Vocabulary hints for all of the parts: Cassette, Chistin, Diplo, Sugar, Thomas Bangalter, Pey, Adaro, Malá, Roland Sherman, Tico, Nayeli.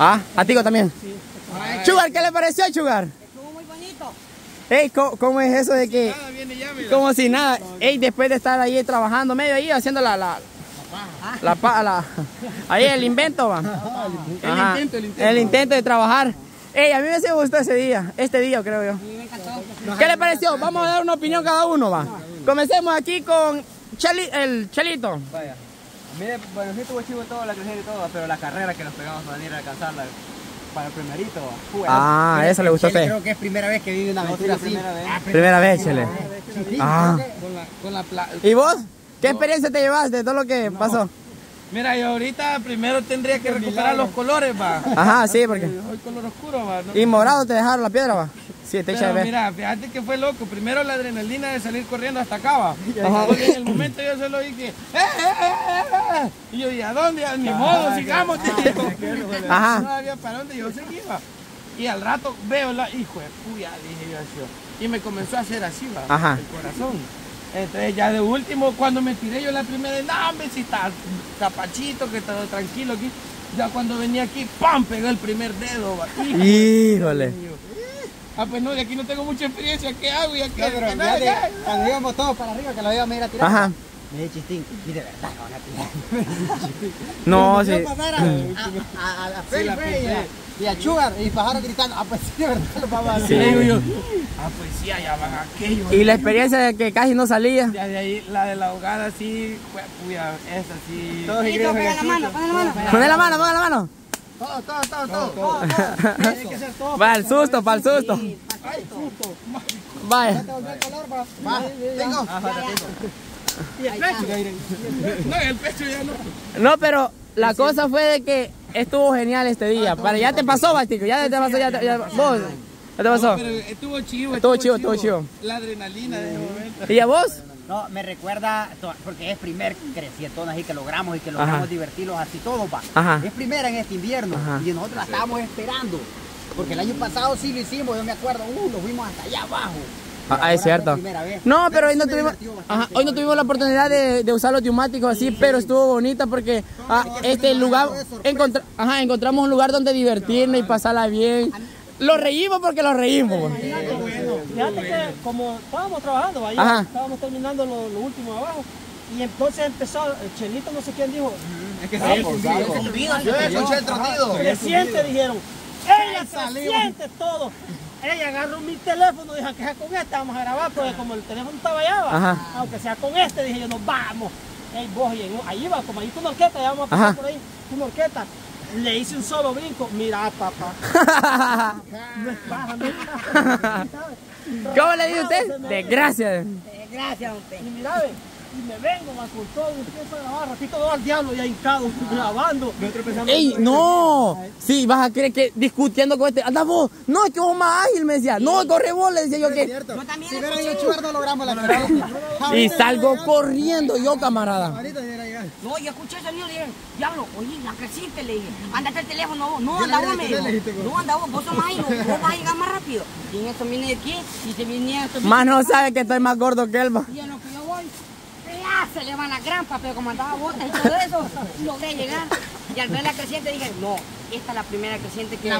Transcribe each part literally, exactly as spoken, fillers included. Ah, a Tico también. Sí. Sugar, ¿qué le pareció, Sugar? Estuvo muy bonito. Ey, ¿cómo, ¿cómo es eso de que? Como si nada. Viene ya, como si nada. Ey, después de estar ahí trabajando medio ahí, haciendo la... la La paja, la, ahí el invento va. Ajá, Ajá. El, intento, el, intento. el intento de trabajar. Ey, a mí me gustó ese día, este día creo yo. Sí, me encantó. ¿Qué le pareció? Vamos a dar una opinión cada uno va. Comencemos aquí con Cheli, el Chelito. Vaya. Mire, bueno, sí tuvo chivo todo, la carrera y todo, pero la carrera que nos pegamos para venir a alcanzarla para el primerito. Uy, ah, eso le gustó a usted. Creo que es primera vez que vive una aventura así. Primera vez, ah, primera vez, Chele. Ah. Con la, con la ¿Y vos? ¿Qué experiencia te llevas de todo lo que no. pasó? Mira, yo ahorita primero tendría que recuperar los colores, va. Ajá, sí, porque... Hoy color oscuro, va. No, y morado te dejaron la piedra, va. Sí, te echa de ver. Mira, fíjate que fue loco. Primero la adrenalina de salir corriendo hasta acá, va. En el momento yo solo dije... ¡Eh, eh, eh, eh! Y yo, ¿y a dónde? Ni modo, sigamos, tío. Ajá. No había para dónde, yo seguí, va. Y al rato veo la... Hijo de puya, dije yo así. Y me comenzó a hacer así, va. Ajá. El corazón. Entonces ya de último, cuando me tiré yo la primera de no, hombre, si está capachito, que está tranquilo aquí. Ya cuando venía aquí, ¡pam! Pegó el primer dedo. Híjole. Híjole. Ah, pues no, de aquí no tengo mucha experiencia. ¿Qué hago? Y aquí, no, pero nada, ya, ya, ya. Cuando íbamos todos para arriba, que lo íbamos a ir a tirar. Ajá. Me dice Chistin, y de verdad lo van a tirar. No, sí. A, a, a la Pey, sí, y a Sugar, y bajaron gritando, ah, pues sí, de verdad lo vamos a hacer. Sí. Ah, pues sí, allá van aquellos. Y la experiencia de que casi no salía. De ahí, la de la ahogada, sí, cuya, esa sí. Todos gritos, pega la mano, pega la mano. Pone la mano, pega la mano. Todo, todo, todo, todo. todo, todo. Tiene que ser todo. Para el susto, para el susto. Sí, para el susto. Vaya. Tengo. Y el pecho. No, el pecho ya no. No, pero la cosa fue de que estuvo genial este día. Para ya te pasó, Bastico, ya te pasó, ya te vos. ¿Qué te pasó? No, pero estuvo chivo, estuvo, estuvo chivo, estuvo chivo. La adrenalina sí. de ese momento. ¿Y a vos? No, me recuerda, porque es primer crecientón así que logramos y que logramos Ajá. divertirlos así todos, va. Ajá. Es primera en este invierno Ajá. y nosotros la estábamos esperando. Porque el año pasado sí lo hicimos, yo me acuerdo, uh, lo fuimos hasta allá abajo. Ah, es cierto. No, pero hoy no tuvimos, ajá, hoy no tuvimos la oportunidad de, de usar los neumáticos así, sí, pero estuvo bonita porque ah, este lugar, encontra, ajá, encontramos un lugar donde divertirnos y pasarla bien. Lo reímos porque lo reímos. Fíjate que como estábamos trabajando, ahí estábamos terminando lo, lo último abajo. Y entonces empezó, el Chelito no sé quién dijo. Es que se siente, dijeron. ¡Ella se siente todo! Ella agarró mi teléfono, dijo que sea con este, vamos a grabar, porque como el teléfono estaba allá, va, aunque sea con este, dije yo, nos vamos. Ey, vos, y ahí va, como ahí tu norqueta, ya vamos a pasar Ajá. por ahí, tu norqueta. Le hice un solo brinco, mira, papá. No es paja, no es paja. ¿Cómo le dice usted? Desgracia. Desgracia, usted. Y mira, ve. Y me vengo, me acostó, y empiezo a grabar, ratito va al diablo ya hincado, ah, grabando. ¡Ey, no! Sí, vas a creer que discutiendo con este, anda vos, no, es que vos más ágil, me decía, sí. no, corre vos, le decía yo que... Yo también, si hubiera yo chugar no logramos la carrera. Y salgo corriendo yo, camarada. No, yo escuché ese niño, le dije, diablo, oye, la creciste, le dije, andate el teléfono vos, no, anda vos, me dijo, no, anda vos, vos sos más ágil, vos vas a llegar más rápido. Y en esto viene de aquí, y se viene esto... Más no sabe que estoy más gordo que él, va. Y en lo que yo voy... Se le van las grampas, pero como andaba botas y todo eso, logré llegar. Y al ver la creciente dije, no, esta es la primera creciente que,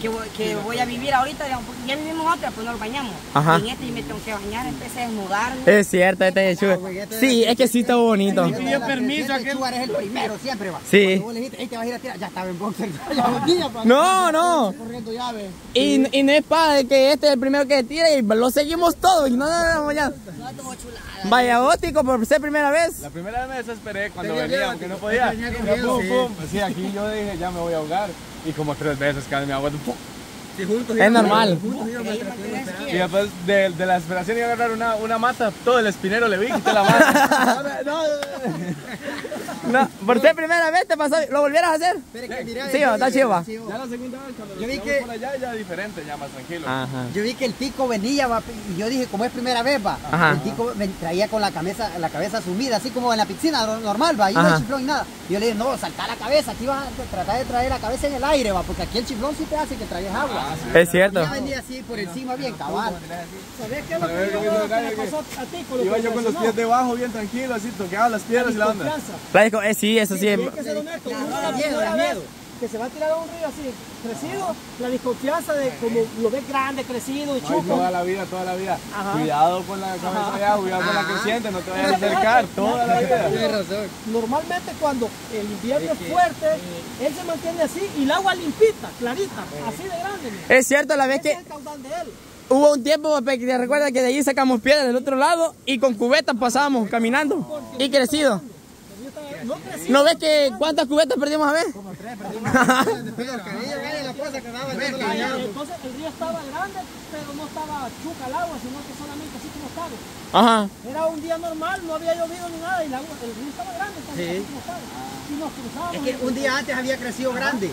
que, voy, que voy a vivir ahorita. Ya vivimos otra, pero no nos bañamos. Ajá. Y en este me tengo que bañar, empecé a desnudar. Es cierto, este es chulo. Sí, es que sí está bonito. Me pidió permiso. Aquel lugar es el primero, siempre va. Sí. Vos le dijiste, hey, te vas a ir a tirar, ya estaba en boxer. No, no. Y, y no es para que este es el primero que tira y lo seguimos todos. Y no, no, no, ya. Vaya gótico por ser primera vez. La primera vez me desesperé cuando venía, porque no podía. Sí, aquí yo dije, ya me voy a ahogar. Y como tres veces cada vez me ahogo. Sí, juntos, es normal. Juntos, y después de, de la desesperación iba a agarrar una, una mata, todo el espinero le vi, quité la mata. No, no, no. Por ser primera vez te pasó, ¿lo volvieras a hacer? Sí, está chiva. Ya la segunda vez cuando yo vi que... por allá ya diferente, ya más tranquilo. Ajá. Yo vi que el Tico venía, va, y yo dije, como es primera vez, va, Ajá. el Tico me traía con la cabeza, la cabeza sumida, así como en la piscina normal, va, y no hay chiflón y nada. Y yo le dije, no, saltá la cabeza, aquí vas a tratar de traer la cabeza en el aire, va, porque aquí el chiflón sí te hace que traigas agua. Ah, sí, es cierto. Ya venía así por encima, bien cabal. ¿Sabés qué es lo que le pasó a Tico? Iba yo con los pies debajo, bien tranquilo, así, tocaba las piedras y la onda. Sí, eso sí es. Tienes que ser honesto, no da miedo. que se va a tirar a un río así, crecido, ajá, la desconfianza de como lo ves grande, crecido y chupo. Toda la vida, toda la vida. Ajá. Cuidado con la cabeza allá, cuidado con la creciente, no te vayas a acercar, toda la vida. Tienes razón. Normalmente cuando el invierno es fuerte, él se mantiene así y el agua limpita, clarita, así de grande. Es cierto, la vez que... Hubo un tiempo, que te recuerdas que de allí sacamos piedras del otro lado y con cubetas pasábamos caminando y crecido. ¿No ves que cuántas cubetas perdimos a ver? Como tres perdimos. Entonces el río estaba grande, pero no estaba chuca el agua, sino que solamente así como estaba. Ajá. Era un día normal, no había llovido ni nada y el río estaba grande, así como estaba. Y nos cruzábamos. Es que un día antes había crecido grande.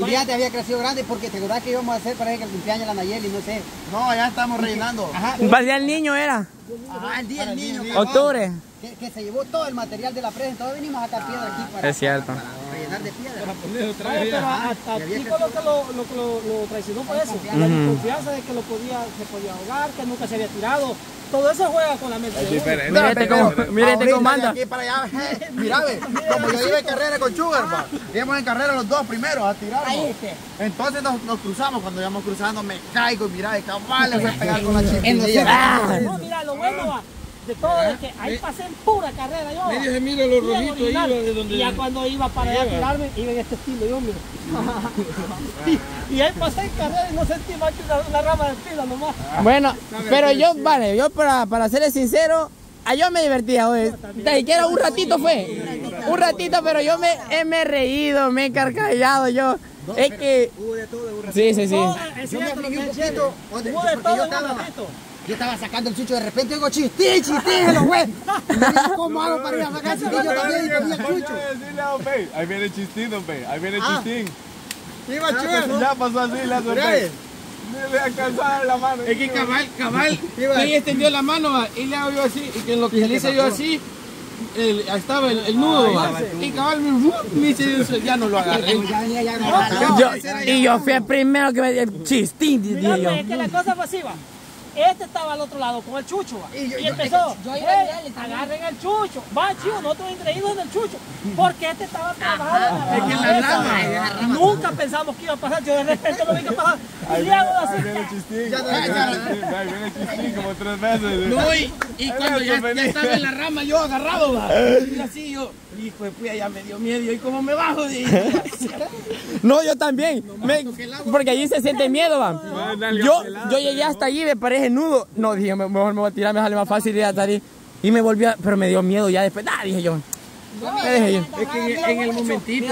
Un día te había crecido grande porque te acordás que íbamos a hacer para el cumpleaños de la Nayeli, no sé. No, ya estamos rellenando. Ajá. ¿Para el día del niño era? Ah, el día del niño. Niño octubre. Que, que se llevó todo el material de la presa, entonces venimos a sacar piedra aquí para, es cierto, para, para rellenar de piedra. Para poner otra vez. Pero hasta Tico lo que lo, lo, lo, lo traicionó fue eso. Confianza. La desconfianza de que lo podía, se podía ahogar, que nunca se había tirado. Todo eso juega con la mente. Mírate cómo, mírate cómo anda. Mirá, ve, como yo iba en carrera con Sugar, ah, íbamos en carrera los dos primeros a tirarnos. Entonces nos, nos cruzamos, cuando íbamos cruzando me caigo, mirá, de cabal, le voy a pegar con la chimenea. Ah, no, mira, lo bueno va, de todo, es que ahí pasé en pura carrera yo. Medio se mira los rojitos iba de donde... Y ya cuando iba para allá a tirarme, iba en este estilo yo, mira. y, y ahí pasé en carrera y no sentí más que una, una rama de pila nomás. Bueno, pero yo, vale, yo para, para serles sincero, a yo me divertía hoy. Ni siquiera un ratito fue. Un ratito, pero yo me, me he reído, me he carcajado yo. No, es que... Hubo de todo, hubo de todo. Sí, sí, sí. No, es yo cierto, me afligí un poquito. Donde, hubo de todo, yo estaba, yo estaba sacando el chucho, de repente digo, Chistín, Chistín, los güey. ¿Cómo hago para ir a sacar Chistín? Yo también digo, el chucho. Ahí viene Chistín, don Pey. Ahí viene Chistín. Iba chulo. Ya pasó así, la sorpresa. Le alcanzaba la mano. Es que cabal, cabal, ahí extendió la mano y le hago yo así. Y que en lo que le hice yo así, el, estaba el, el nudo. Y cabal, me dice, ya no lo agarré. Y yo fui el primero que me dio el Chistín. Es que la cosa pasiva. Este estaba al otro lado con el chucho, y, yo, y empezó, yo, yo, yo, hey, agarren el chucho, va chido, nosotros entreídos en el chucho, porque este estaba trabajado en la, la, la, rama, la rama. Nunca pensamos que iba a pasar, yo de repente lo vi que pasaba, y le hago así. Ahí viene el Chistín, ahí viene el Chistín como tres veces. No, y, y cuando ya, ya estaba en la rama, yo agarrado, va, y así yo, hijo de puya, ya me dio miedo, ¿y cómo me bajo? No, yo también, me, porque allí se siente miedo, va. Yo, yo llegué hasta allí, me parece nudo, no dije, mejor me voy a tirar, me sale más fácil ir a salir y me volví a, pero me dio miedo ya después, nah, dije yo, no, me dejé yo. Es que en, en el momentito,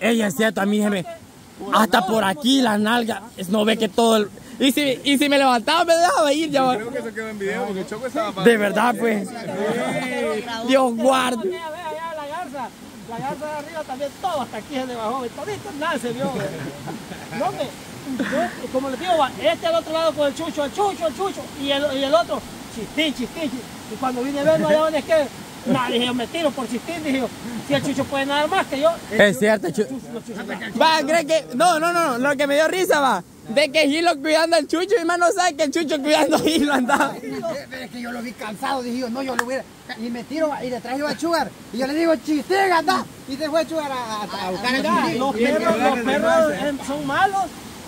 ella es cierto, a mí se me, hasta por aquí las nalgas, no ve que todo el, y si, y si me levantaba me dejaba ir ya. Creo que se quedó en video porque el Choco estaba para de verdad pues, Dios guarde. La garza de arriba también, todo hasta aquí se le bajó, todito nada se vio. No me, yo, como les digo, este al otro lado con el chucho, el chucho, el chucho, y el, y el otro, Chistín, Chistín. Y cuando vine a ver, no había dónde es que, nah, dije yo, me tiro por Chistín, dije yo, si el chucho puede nadar más que yo. El es chucho, cierto, el chucho. El chucho, el chucho. Va, cree que, no, no, no, lo que me dio risa, va, de que Gilo cuidando al chucho, y más no sabe que el chucho cuidando a Gilo andaba. Pero es que yo lo vi cansado, dije yo, no, yo lo hubiera, y me tiro, y le traje a Sugar, y yo le digo, Chistín, anda, y te fue a Sugar a, a, a buscar a Sugar. Los perros, los perros son malos.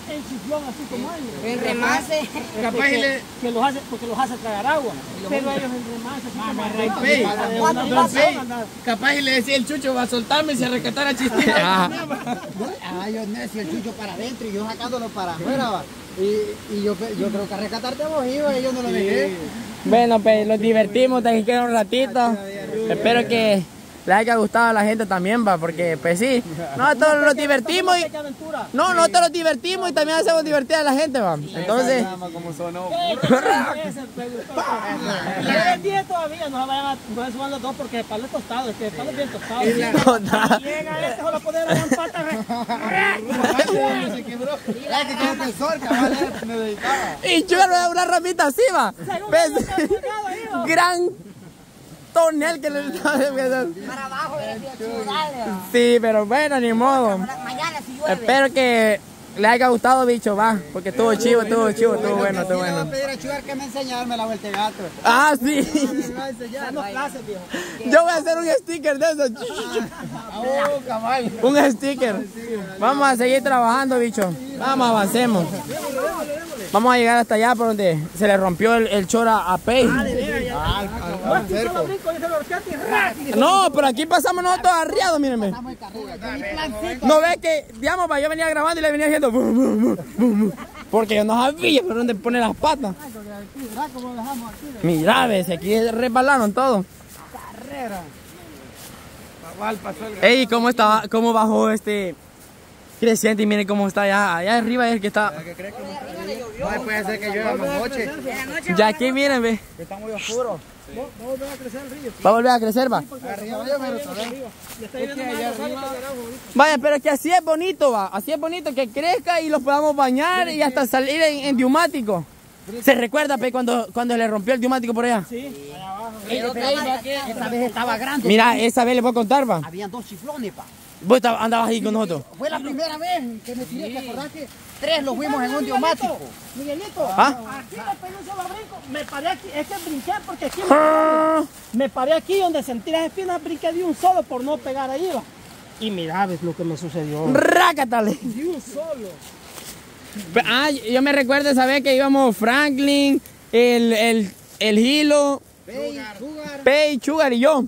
El chiflón así como ellos. El remase. Capaz que, le... que los hace, porque los hace tragar agua. Pero ellos en remase así como el remase. Capaz y le decía el chucho, va a soltarme y se rescatar a Chistín. Ah, yo necio, el chucho para adentro y yo sacándolo para afuera. Y, y yo, yo creo que a rescatarte a vos iba y yo no lo dejé. Bueno, pues los divertimos, te quedan un ratito. Espero que les haya gustado a la gente también, va, porque pues sí, nosotros nos divertimos y no, nosotros nos divertimos y también hacemos divertir a la gente, va. Entonces, el día todavía nos vayan a sumar los dos porque el palo es tostado, es que el palo es bien tostado. Llega este, se lo pone la gran pata. Se quebró. Y yo le doy una ramita así, va. Gran tonel que le estaba haciendo. Para abajo, sí, pero bueno, ni modo. Mañana si llueve. Espero que le haya gustado, bicho, va, porque estuvo chivo, estuvo chivo, estuvo bueno, estuvo bueno. Le voy a pedir a Sugar que me enseñarme la vuelta de gato. Ah, sí. Yo voy a hacer un sticker de eso. Un sticker. Vamos a seguir trabajando, bicho. Vamos, avancemos. Vamos a llegar hasta allá por donde se le rompió el, el chora a Pey. No, pero aquí pasamos nosotros arriados, mírenme. No ves que, digamos, yo venía grabando y le venía haciendo bum, bum, bum, bum, porque yo no sabía por dónde pone las patas. Mirá, ves, aquí resbalaron todo. Ey, ¿cómo estaba? ¿Cómo bajó este creciente? Y miren cómo está allá, allá arriba es el que está. No, puede ser que llueva más noche. Ya aquí miren, ve. Está muy oscuro. Va a volver a crecer el río. Va a volver a crecer, va. Vaya, pero es que así es bonito, va. Así es bonito que crezca y los podamos bañar y hasta salir en, en neumático. ¿Se recuerda, Pey, cuando, cuando le rompió el neumático por allá? Sí. Allá abajo. Esa vez estaba grande. Mira, esa vez le voy a contar, va. Habían dos chiflones, pa. Vos andabas ahí con nosotros. Fue la primera vez que me tiré, ¿te acordás que tres los fuimos en un neumático? Miguelito, ¿ah? Aquí me pegué un solo brinco, me paré aquí, es que brinqué porque aquí me, me paré aquí donde sentí las espinas, brinqué de un solo por no pegar ahí, va. Y mirá, ves lo que me sucedió. ¡Rácatale! De un solo. Ah, yo me recuerdo esa vez que íbamos Franklin, el, el, el Hilo, Pey, Sugar y yo.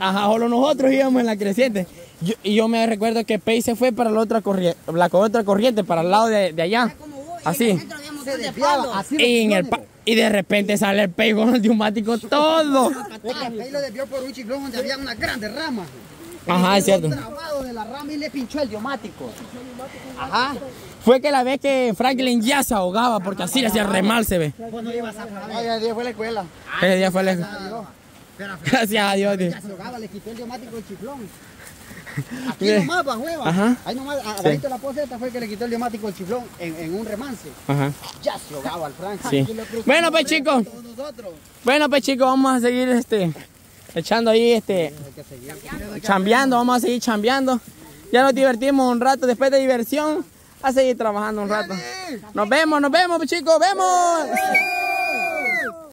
Ajá, solo nosotros íbamos en la creciente. Yo, y yo me recuerdo que Pey se fue para la otra corriente, la otra corriente para el lado de, de allá. Así. Y, en el y de repente sale el Pey con el neumático todo. El Pey lo desvió por un chiflón donde había una grande rama. Ajá, es cierto. De la rama y le pinchó el neumático. Ajá. Fue que la vez que Franklin ya se ahogaba porque así le hacía remal, se ve. Bueno, ibas a ese día fue la escuela. Ese día fue la escuela. Gracias a Dios, tío. Ya se ahogaba, le quitó el neumático del chiflón. Aquí nomás, va, hueva. Ahí nomás, abajito la poseta fue que le quitó el neumático al chiflón en, en un remance. Ajá. Ya se ahogaba al Frank. Sí. Bueno, pues chicos. Bueno, pues chicos, vamos a seguir este echando ahí, este chambeando, vamos a seguir chambeando. Ya nos divertimos un rato, después de diversión, a seguir trabajando un rato. Nos vemos, nos vemos, pues, chicos, vemos.